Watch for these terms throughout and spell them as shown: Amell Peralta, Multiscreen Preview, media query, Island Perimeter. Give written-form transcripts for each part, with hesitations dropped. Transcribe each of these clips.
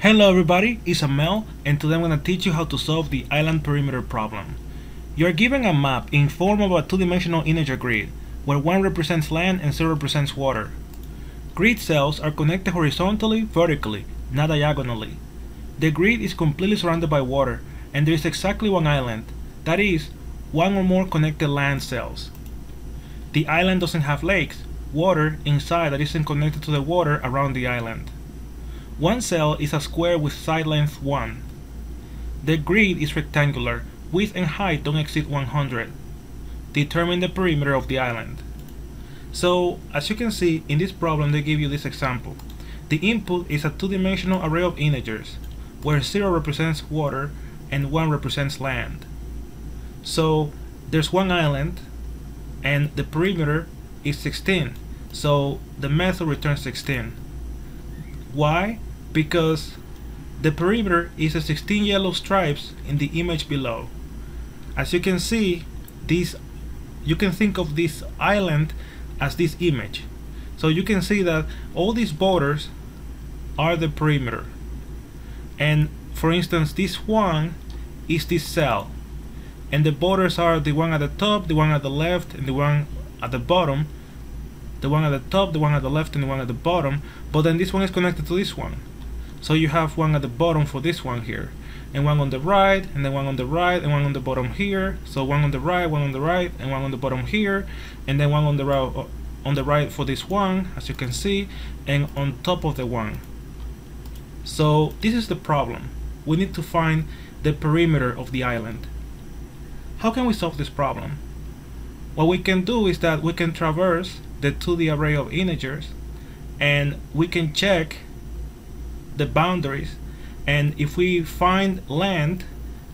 Hello everybody, it's Amel, and today I'm going to teach you how to solve the island perimeter problem. You are given a map in form of a two-dimensional integer grid, where 1 represents land and 0 represents water. Grid cells are connected horizontally, vertically, not diagonally. The grid is completely surrounded by water, and there is exactly one island, that is, one or more connected land cells. The island doesn't have lakes, water inside that isn't connected to the water around the island. One cell is a square with side length 1. The grid is rectangular, width and height don't exceed 100. Determine the perimeter of the island. So, as you can see, in this problem they give you this example. The input is a two-dimensional array of integers, where 0 represents water and 1 represents land. So, there's one island, and the perimeter is 16, so the method returns 16. Why? Because the perimeter is the 16 yellow stripes in the image below. As you can see, you can think of this island as this image. So you can see that all these borders are the perimeter. And for instance, this one is this cell. And the borders are the one at the top, the one at the left, and the one at the bottom. The one at the top, the one at the left, and the one at the bottom, but then this one is connected to this one. So you have one at the bottom for this one here, and one on the right, and then one on the right, and one on the bottom here. So one on the right, and one on the bottom here, and then one on the right for this one, as you can see, and on top of the one. So this is the problem. We need to find the perimeter of the island. How can we solve this problem? What we can do is that we can traverse the 2D array of integers, and we can check the boundaries, and if we find land,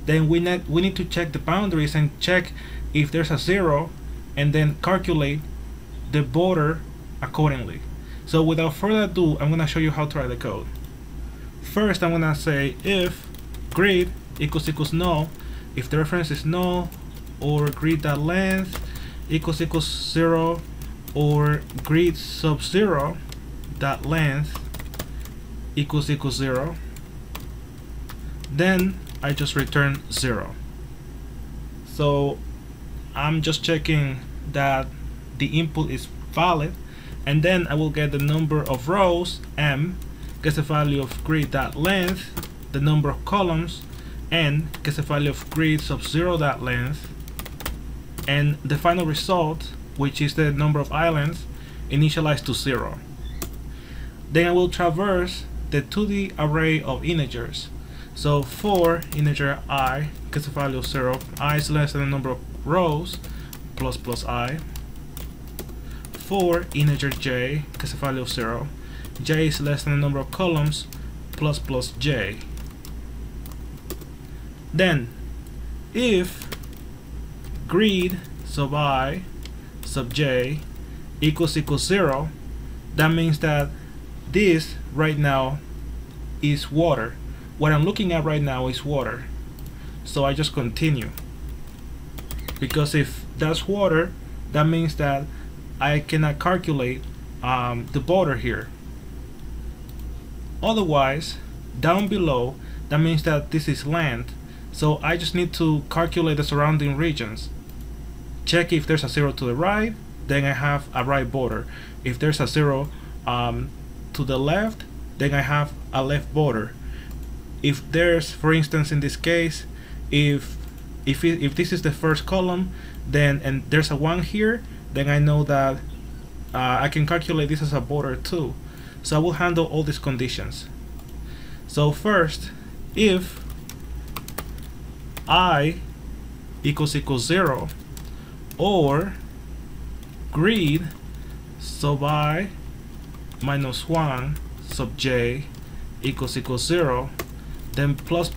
then we need to check the boundaries and check if there's a 0, and then calculate the border accordingly. So without further ado, I'm going to show you how to write the code. First, I'm going to say if grid == null, if the reference is null, or grid.length == 0, or grid sub-0 dot length == 0, then I just return 0. So I'm just checking that the input is valid, and then I will get the number of rows m, gets the value of grid dot length, the number of columns n, gets the value of grid sub-0 dot length, and the final result, which is the number of islands, initialized to 0. Then I will traverse the 2D array of integers. So for integer I, gets a value of 0, I is less than the number of rows, ++ I. For integer j, gets a value of 0, j is less than the number of columns, ++ j. Then, if grid sub I sub j == 0, that means that this right now is water. What I'm looking at right now is water. So I just continue, because if that's water, that means that I cannot calculate the border here. Otherwise, down below, that means that this is land, so I just need to calculate the surrounding regions. Check if there's a 0 to the right, then I have a right border. If there's a 0 to the left, then I have a left border. If there's, for instance, in this case, if this is the first column, then and there's a 1 here, then I know that I can calculate this as a border too. So I will handle all these conditions. So first, if I == 0, or grid sub I minus 1 sub j == 0, then ++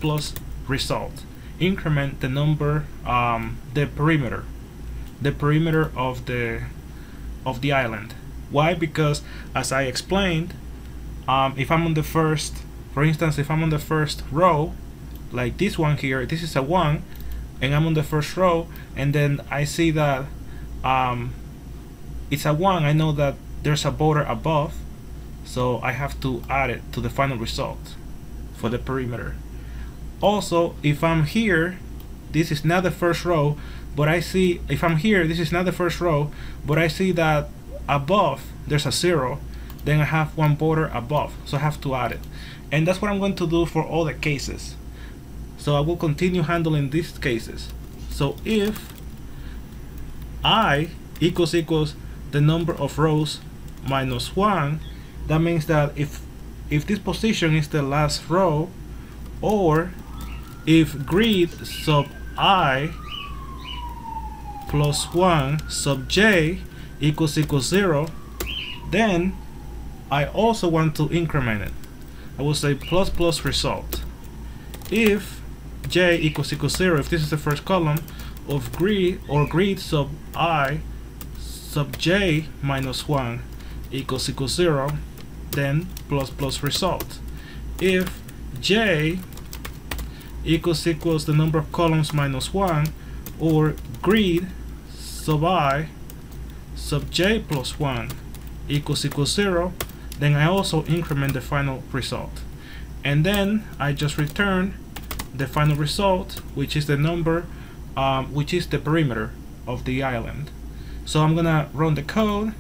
result, increment the number, the perimeter of the island. Why? Because as I explained, if I'm on the first, for instance, if I'm on the first row, like this one here, this is a 1, and I'm on the first row, and then I see that it's a 1, I know that there's a border above, so I have to add it to the final result. for the perimeter. Also, if I'm here, this is not the first row, but I see, if I'm here, this is not the first row, but I see that above there's a 0, then I have one border above, so I have to add it. And that's what I'm going to do for all the cases. So I will continue handling these cases. So if I equals the number of rows minus 1, that means that if this position is the last row, or if grid sub I plus 1 sub j equals 0, then I also want to increment it. I will say plus result. If j equals 0, if this is the first column of grid, or grid sub I sub j minus 1 equals 0, then plus result. If j equals the number of columns minus 1, or grid sub I sub j plus 1 equals 0, then I also increment the final result. And then I just return the final result, which is the number, which is the perimeter of the island. So I'm gonna run the code.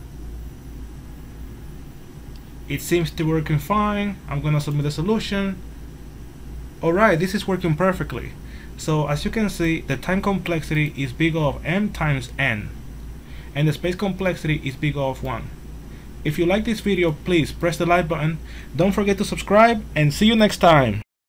It seems to be working fine. I'm gonna submit the solution. Alright, this is working perfectly. So as you can see, the time complexity is big O of m times n, and the space complexity is big O of 1. If you like this video, please press the like button. Don't forget to subscribe, and see you next time.